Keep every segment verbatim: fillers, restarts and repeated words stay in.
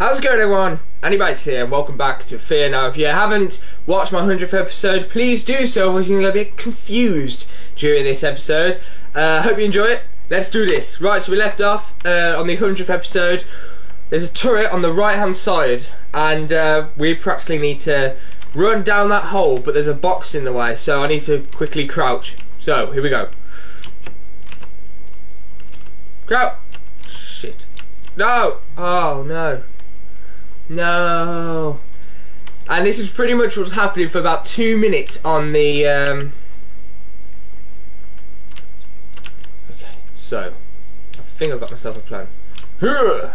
How's it going, everyone? Andy Bates here, and welcome back to Fear Now. If you haven't watched my hundredth episode, please do so. If you're going to get a bit confused during this episode, I uh, hope you enjoy it. Let's do this. Right, so we left off uh, on the hundredth episode. There's a turret on the right-hand side, and uh, we practically need to run down that hole, but there's a box in the way, so I need to quickly crouch. So, here we go. Crouch! Shit. No! Oh, no. No, and this is pretty much what's happening for about two minutes on the. Um... Okay, so I think I've got myself a plan. Huh.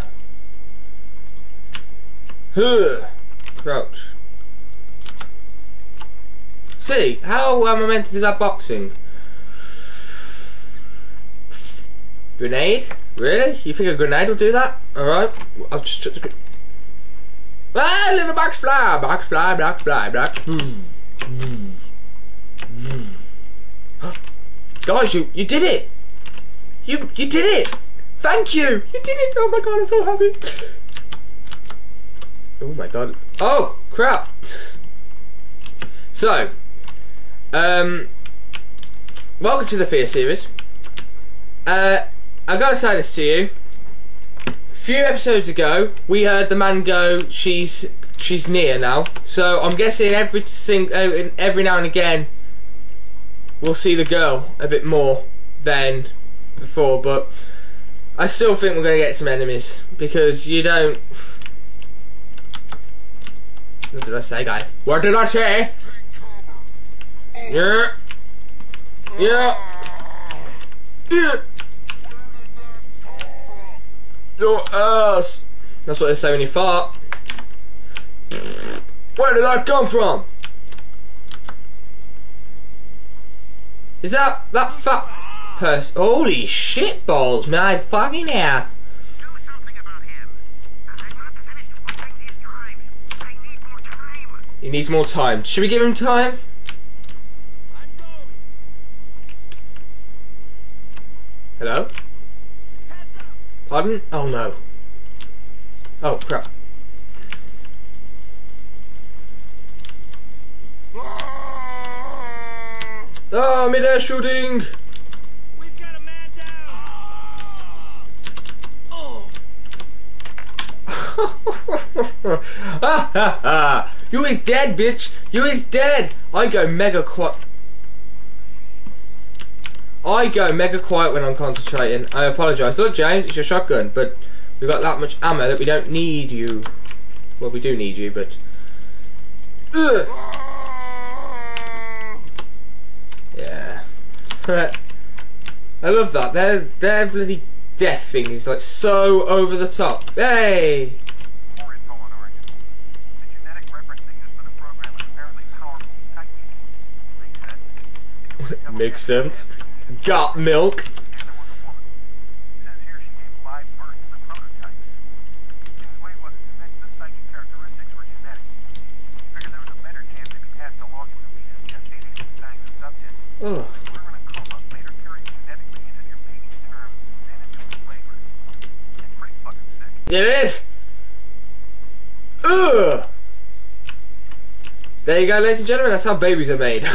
Huh. Crouch. See, how am I meant to do that boxing? Grenade? Really? You think a grenade will do that? All right, I'll just. just Ah, little box fly, box fly, box fly, box. Mm. Mm. Mm. Huh? Guys, you you did it. You you did it. Thank you. You did it. Oh my god, I'm so happy. Oh my god. Oh crap. So, um, welcome to the Fear series. Uh, I gotta say this to you. A few episodes ago, we heard the man go, she's she's near now. So I'm guessing every sing, uh, every now and again, we'll see the girl a bit more than before. But I still think we're going to get some enemies, because you don't... What did I say, guys? What did I say? Yeah. Yeah. Yeah. Your ass! That's what they say when you fart. Where did that come from? Is that that fat person? Holy shit balls, man, fucking hell. Do something about him. I'm not finished watching these drives. I need more time. He needs more time. Should we give him time? Hello? Pardon? Oh no. Oh crap. Ah, oh, mid-air shooting! We've got a man down! Oh! Ha ha ha! You is dead, bitch! You is dead! I go mega quiet. I go mega quiet when I'm concentrating. I apologise. Look, James, it's your shotgun, but we've got that much ammo that we don't need you. Well, we do need you, but... Ugh. Yeah. I love that. Their, their bloody death thing is, like, so over the top. Hey! Makes sense. Got milk. Oh. It is. Ugh. There you go, ladies and gentlemen. That's how babies are made.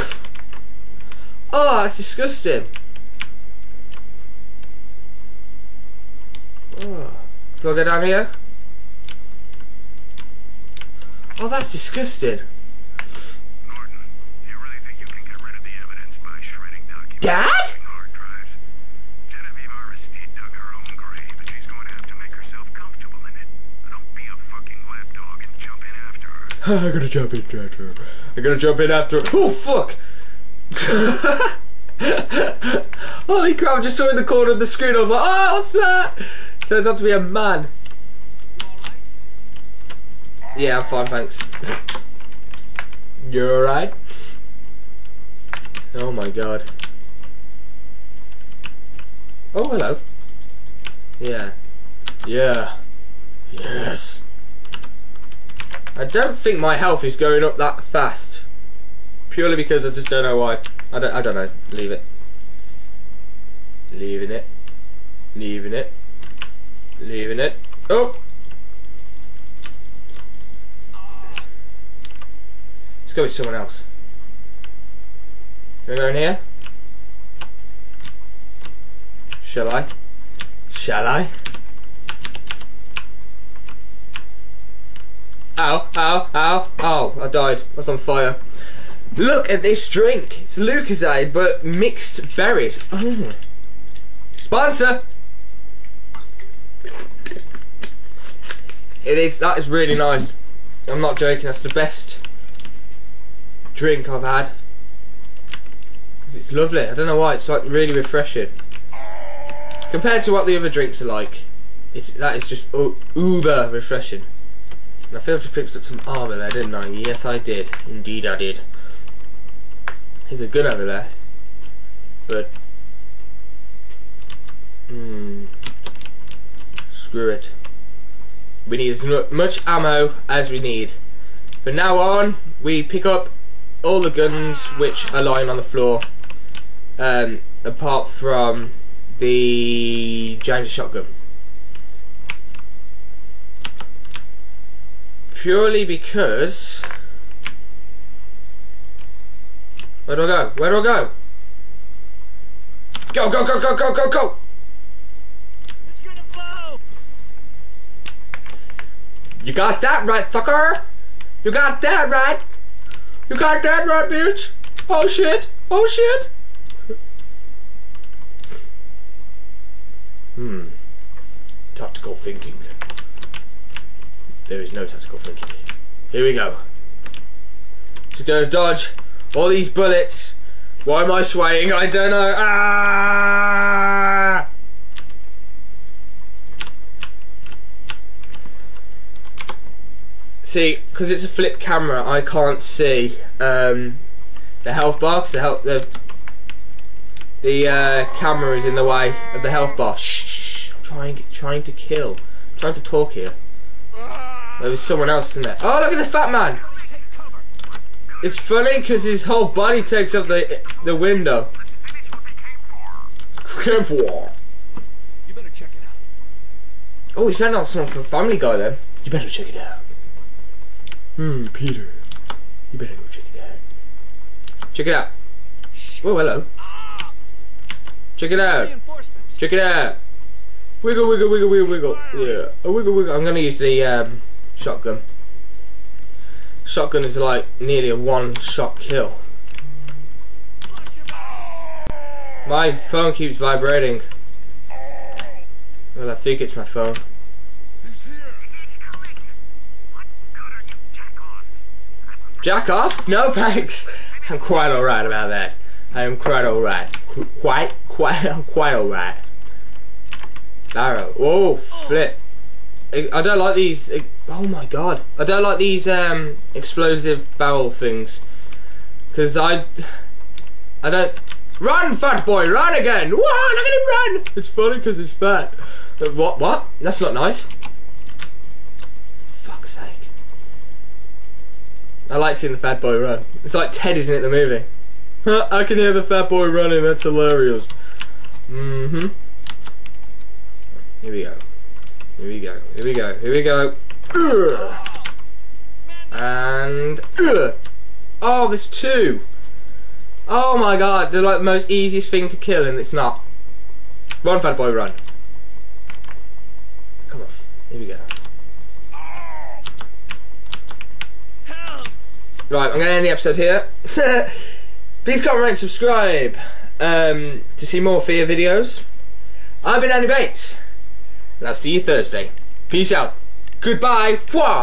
Oh, that's disgusting. Oh. Do I go down here? Oh, that's disgusting. Norton, do you really think you can get rid of the evidence by shredding documents? Dad? Hard drives. Genevieve Aristide dug her own grave, and she's going to have to make herself comfortable in it. Don't be a fucking lapdog and jump in after her. I'm gonna jump in after her. I'm gonna jump in after her. Oh, fuck! Holy crap, I just saw in the corner of the screen. I was like, oh, what's that? Turns out to be a man. Yeah, I'm fine, thanks. You're alright? Oh my god. Oh, hello. Yeah. Yeah. Yes. I don't think my health is going up that fast. Purely because I just don't know why. I don't, I don't know. Leave it. Leaving it. Leaving it. Leaving it. Oh! Let's go with someone else. Can I go in here? Shall I? Shall I? Ow, ow, ow, ow. I died. I was on fire. Look at this drink. It's Lucozade, but mixed berries. Oh. Sponsor! It is. That is really nice. I'm not joking. That's the best drink I've had. Because it's lovely. I don't know why. It's like really refreshing. Compared to what the other drinks are like, it's, that is just uber refreshing. And I feel I just picked up some armour there, didn't I? Yes, I did. Indeed, I did. There's a gun over there. But. Mm, screw it. We need as much ammo as we need. From now on, we pick up all the guns which are lying on the floor. Um, apart from the James shotgun. Purely because... Where do I go? Where do I go? Go, go, go, go, go, go, go! It's gonna blow! You got that right, fucker! You got that right! You got that right, bitch! Oh shit! Oh shit! Hmm. Tactical thinking. There is no tactical thinking. Here we go. Just gonna dodge all these bullets. Why am I swaying? I don't know. Ah! See, because it's a flip camera, I can't see um, the health bar. Cause the health, the the uh, camera is in the way of the health bar. Shh! shh I'm trying, trying to kill. I'm trying to talk here. There was someone else in there. Oh, look at the fat man! It's funny because his whole body takes up the the window. Came for. You better check it out. Oh, he sounded like someone from Family Guy then. You better check it out. Hmm, Peter. You better go check it out. Check it out. Oh, hello. Check it out. Check it out. Wiggle, wiggle, wiggle, wiggle, wiggle. Yeah. Oh, wiggle, wiggle. I'm gonna use the um. Shotgun. Shotgun is like nearly a one-shot kill. My phone keeps vibrating. Well, I think it's my phone. Jack off? No thanks. I'm quite alright about that. I am quite alright. Qu quite, quite, I'm quite alright. Barrow. Oh, flip. I don't like these. Oh my god! I don't like these um, explosive barrel things, because I, I don't. Run, fat boy, run again! Whoa! Look at him run! It's funny because he's fat. But what? What? That's not nice. Fuck's sake! I like seeing the fat boy run. It's like Ted, isn't it? The movie. I can hear the fat boy running. That's hilarious. Mm-hmm. Here we go. Here we go, here we go, here we go. Ugh. And. Ugh. Oh, there's two! Oh my god, they're like the most easiest thing to kill, and it's not. Run, fat boy, run. Come on, here we go. Right, I'm gonna end the episode here. Please comment, rate, subscribe um, to see more Fear videos. I've been Andy Bates. And I'll see you Thursday. Peace out. Goodbye. Fwa.